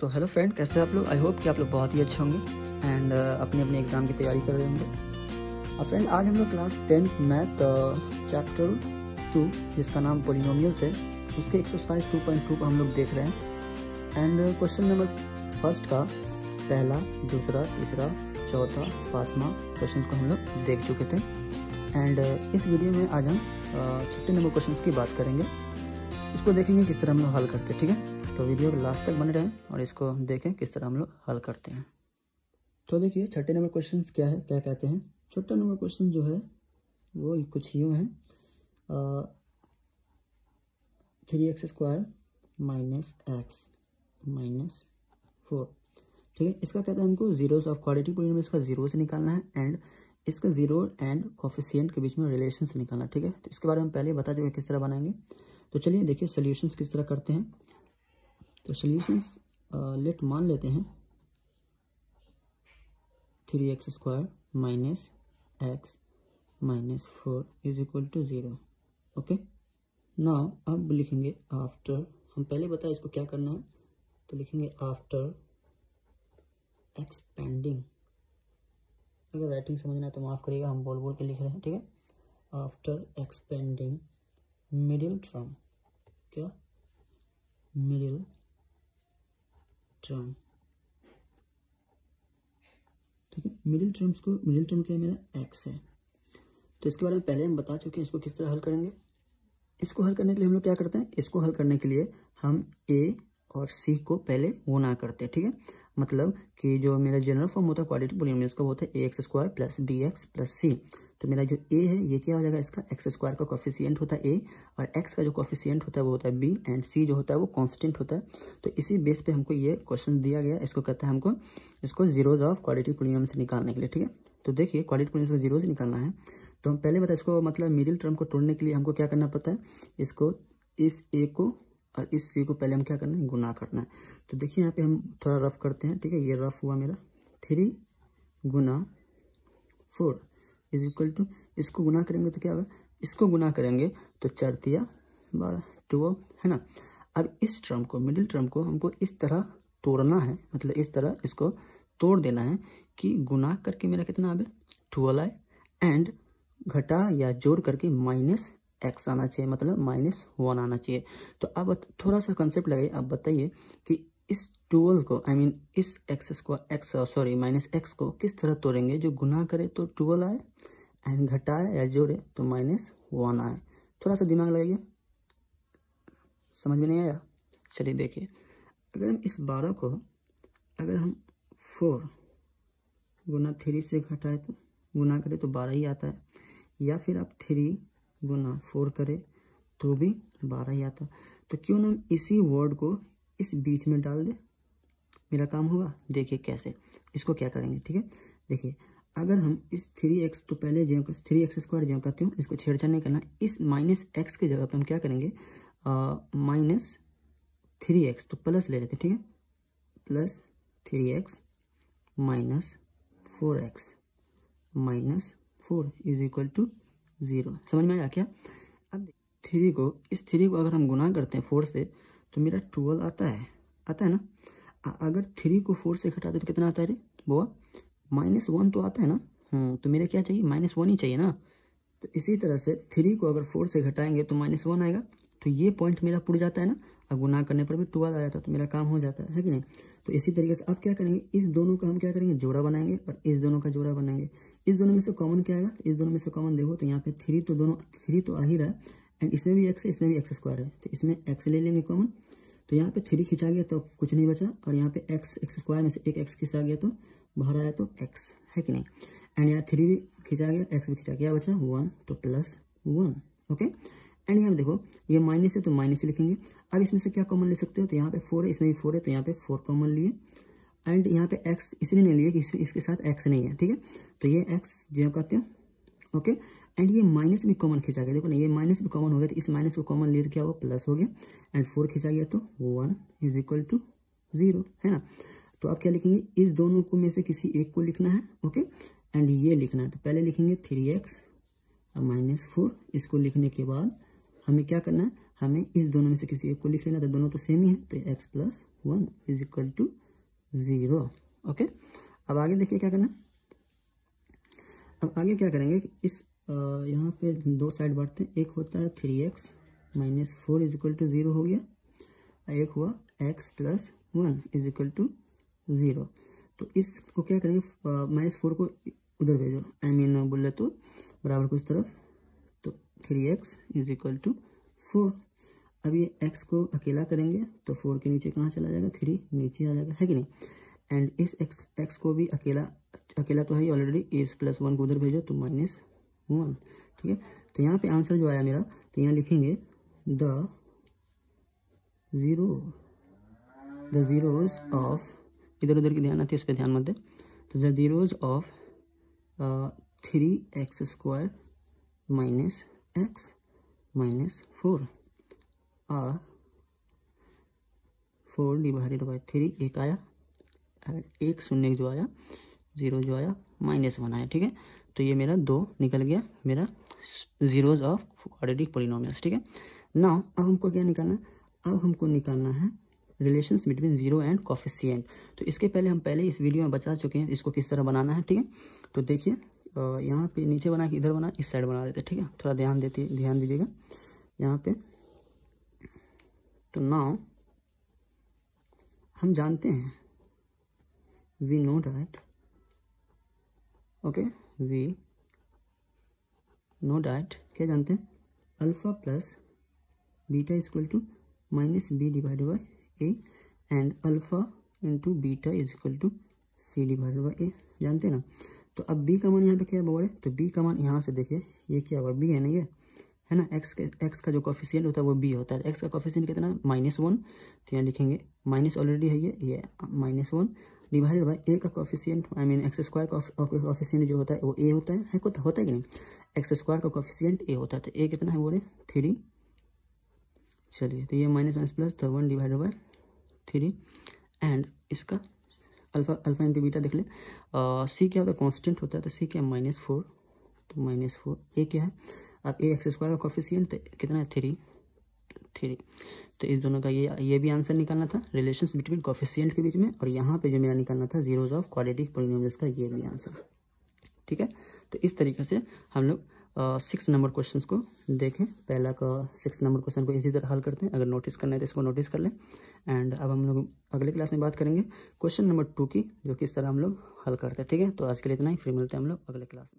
तो hello friend, कैसे आप लोग? आई होप कि आप लोग बहुत ही अच्छे होंगे एंड अपने अपने एग्ज़ाम की तैयारी कर रहे होंगे। और फ्रेंड, आज हम लोग क्लास 10th मैथ चैप्टर 2 जिसका नाम पॉलिनोमियल्स है उसके एक्सरसाइज 2.2 हम लोग देख रहे हैं। एंड क्वेश्चन नंबर फर्स्ट का पहला, दूसरा, तीसरा, चौथा, पाँचवा क्वेश्चन को हम लोग देख चुके थे। एंड इस वीडियो में आज हम 50 नंबर क्वेश्चन की बात करेंगे, इसको देखेंगे किस तरह हम लोग हल करते हैं। ठीक है, तो वीडियो लास्ट तक बने रहें और इसको हम देखें किस तरह हम लोग हल करते हैं। तो देखिए, 6 नंबर क्वेश्चन क्या है, क्या कहते हैं। 6 नंबर क्वेश्चन जो है वो कुछ यूँ है, 3x² - x - 4। ठीक है, इसका कहता है हमको जीरोस ऑफ क्वाड्रेटिक पॉलीनोमियल, इसका जीरोस निकालना है एंड इसका जीरो एंड कोफिशिएंट के बीच में रिलेशंस निकालना है। ठीक है, तो इसके बारे में पहले बता चुके किस तरह बनाएंगे। तो चलिए देखिए सॉल्यूशंस किस तरह करते हैं। तो सॉल्यूशंस मान लेते हैं 3x² - x - 4 = 0। ओके, नाउ अब लिखेंगे आफ्टर, हम पहले बताए इसको क्या करना है। तो लिखेंगे आफ्टर एक्सपेंडिंग, अगर राइटिंग समझना है तो माफ़ करिएगा, हम बोल बोल के लिख रहे हैं। ठीक है, आफ्टर एक्सपेंडिंग मिडिल टर्म, क्या मिडिल टर्म। ठीक है, मिडिल टर्म्स को, मिडिल टर्म क्या है मेरा, एक्स है। तो इसके बारे में पहले हम बता चुके हैं इसको किस तरह हल करेंगे। इसको हल करने के लिए हम लोग क्या करते हैं, इसको हल करने के लिए हम ए और सी को पहले गुना करते हैं। ठीक है, मतलब कि जो मेरा जनरल फॉर्म होता है क्वाड्रेटिक पॉलीनोमियल का, वो होता है ax² + bx + c। तो मेरा जो a है ये क्या हो जाएगा, इसका x² का कोफिशिएंट होता है a और x का जो कोफिशिएंट होता है वो होता है b एंड c जो होता है वो कांस्टेंट होता है। तो इसी बेस पे हमको ये क्वेश्चन दिया गया, इसको कहता है हमको इसको जीरोज ऑफ क्वाड्रेटिक पॉलीनोमियल से निकालने के लिए। ठीक है, तो देखिए क्वाड्रेटिक पॉलीनोमियल से जीरोज निकालना है। तो हम पहले बताए इसको, मतलब मिडिल टर्म को तोड़ने के लिए हमको क्या करना पड़ता है, इसको इस a को और इस सी को पहले हम क्या करना है, गुना करना है। तो देखिए यहाँ पे हम थोड़ा रफ करते हैं। ठीक है, ये रफ हुआ मेरा 3 × 4 = इसको गुना करेंगे तो क्या होगा, इसको गुना करेंगे तो 4×3 = 12 है ना। अब इस टर्म को, मिडिल टर्म को हमको इस तरह तोड़ना है, मतलब इस तरह इसको तोड़ देना है कि गुना करके मेरा कितना आवे, 12 आए एंड घटा या जोड़ करके -x आना चाहिए, मतलब -1 आना चाहिए। तो अब थोड़ा सा कंसेप्ट लगाइए, आप बताइए कि इस 12 को, आई मीन इस -x को किस तरह तोड़ेंगे, जो गुना करे तो 12 आए एंड घटाए या जोड़े तो -1 आए। थोड़ा सा दिमाग लगाइए, समझ में नहीं आया। चलिए देखिए, अगर हम इस 12 को, अगर हम 4 × 3 से घटाए तो गुना करें तो 12 ही आता है, या फिर आप 3 × 4 करें तो भी 12 ही आता। तो क्यों ना हम इसी वर्ड को इस बीच में डाल दें, मेरा काम होगा। देखिए कैसे, इसको क्या करेंगे। ठीक है, देखिए अगर हम इस 3x तो पहले जो 3x² जो कहते हो इसको छेड़छाड़ नहीं करना, इस -x की जगह पे हम क्या करेंगे, -3x तो प्लस ले लेते हैं। ठीक है, प्लस 3x - 4x - 4 = 0। समझ में आया क्या? अब 3 को अगर हम गुना करते हैं 4 से तो मेरा 12 आता है ना। अगर 3 को 4 से घटाते तो कितना आता है रे बुआ, -1 तो आता है ना। तो मेरा क्या चाहिए, -1 ही चाहिए ना। तो इसी तरह से 3 को अगर 4 से घटाएंगे तो -1 आएगा। तो ये पॉइंट मेरा पुट जाता है ना, और गुना करने पर भी 12 आ जाता है, तो मेरा काम हो जाता है कि नहीं। तो इसी तरीके से अब क्या करेंगे, इस दोनों का हम क्या करेंगे, जोड़ा बनाएंगे और इस दोनों का जोड़ा बनाएंगे। इस दोनों में से कॉमन क्या आएगा, इस दोनों में से कॉमन देखो तो यहाँ पे 3 तो आ ही रहा है एंड इसमें भी x है, इसमें भी x² है। तो इसमें x ले लेंगे कॉमन, तो यहाँ पे 3 खिंचा गया तो कुछ नहीं बचा, और यहाँ पे x² में से एक x खिंचा गया तो बाहर आया तो x है कि नहीं। एंड यहाँ 3 भी खिंचा गया, x भी खिंचा गया, बचा 1 तो +1। ओके, एंड यहाँ देखो ये माइनस है तो माइनस लिखेंगे। अब इसमें से क्या कॉमन ले सकते हो, तो यहाँ पे 4 है, इसमें भी 4 है, तो यहाँ पे 4 कॉमन लिए। एंड यहाँ पे x इसलिए नहीं लिए कि इसके साथ x नहीं है। ठीक है, तो ये x जो कहते हो। ओके, एंड ये माइनस भी कॉमन खिंचा गया, देखो ना ये माइनस भी कॉमन हो गया, तो इस माइनस को कॉमन लिए तो क्या हुआ, प्लस हो गया एंड 4 खिंचा गया तो 1 = 0 है ना। तो आप क्या लिखेंगे, इस दोनों को में से किसी एक को लिखना है। ओके, एंड ये लिखना है तो पहले लिखेंगे 3x और -4। इसको लिखने के बाद हमें क्या करना है, हमें इस दोनों में से किसी एक को लिख लेना, तो दोनों तो सेम ही है, तो x plus 1 is equal to 0। ओके, अब आगे देखिए क्या करना। अब आगे क्या करेंगे कि इस यहाँ पे दो साइड बांटते हैं, एक होता है 3x minus 4 is equal to 0 हो गया, और एक हुआ x plus 1 is equal to 0। तो इसको क्या करेंगे, -4 को उधर भेजो, आई मीन बोले तो बराबर को इस तरफ, तो 3x इज इक्वल टू 4। अब ये x को अकेला करेंगे तो 4 के नीचे कहाँ चला जाएगा, 3 नीचे आ जाएगा, है कि नहीं। एंड इस x को भी अकेला तो है ही ऑलरेडी, इस प्लस 1 को उधर भेजो तो -1। ठीक है, तो यहाँ पे आंसर जो आया मेरा, तो यहाँ लिखेंगे द जीरोज ऑफ, इधर उधर की ध्यान आती है, इस पर ध्यान मत दे। तो the zeros of 3x² minus x minus 4 और 4 डिवाइडेड बाई 3 एक आया, और 1 शून्य जो आया, 0 जो आया -1 आया। ठीक है, तो ये मेरा 2 निकल गया, मेरा जीरोज ऑफ क्वाड्रेटिक पॉलिनोमियल्स। ठीक है ना, अब हमको क्या निकालना है, अब हमको निकालना है relations between zero and coefficient. तो इसके पहले हम पहले इस वीडियो में बता चुके हैं इसको किस तरह बनाना है। ठीक है, तो देखिए यहाँ पे नीचे बना कि इधर बना, इस साइड बना देते हैं। ठीक है, थोड़ा ध्यान दीजिएगा यहाँ पे। तो नाउ हम जानते हैं, we know that, okay we know that, क्या जानते हैं, alpha plus beta is equal to -b divided by a and alpha into beta is equal to c divided by a, जानते हैं ना। तो अब b का मान यहाँ पे क्या हुआ है, तो b का मान यहाँ से देखिए ये क्या हुआ, b है ना, ये है ना, x का जो कोफिशिएंट होता है वो b होता है। x का कोफिशिएंट कितना है, -1, तो यहाँ लिखेंगे माइनस ऑलरेडी है ये -1 डिवाइडेड बाई ए का कोफिशिएंट, आई मीन x² का कोफिशिएंट जो होता है वो a होता है, होता है कि नहीं, x² का कोफिशिएंट a होता है। तो a कितना है बोले, 3। चलिए, तो ये -1 प्लस 1 डिवाइडेड बाई 3 एंड इसका अल्फा इंटू बीटा देख ले, c क्या होता है, कांस्टेंट होता है, तो c क्या है -4, तो -4 a क्या है, अब a x² का कोफिशिएंट कितना है, 3। तो इस दोनों का ये भी आंसर निकालना था रिलेशंस बिटवीन कोफिशिएंट के बीच में, और यहाँ पे जो मेरा निकालना था जीरोज ऑफ क्वाड्रेटिक पॉलिनोमियल्स का ये भी आंसर। ठीक है, तो इस तरीके से हम लोग 6 नंबर क्वेश्चंस को देखें, पहला का 6 नंबर क्वेश्चन को इसी तरह हल करते हैं। अगर नोटिस करना है तो इसको नोटिस कर लें, एंड अब हम लोग अगले क्लास में बात करेंगे क्वेश्चन नंबर 2 की, जो किस तरह हम लोग हल करते हैं। ठीक है, तो आज के लिए इतना ही, फिर मिलते हैं हम लोग अगले क्लास में।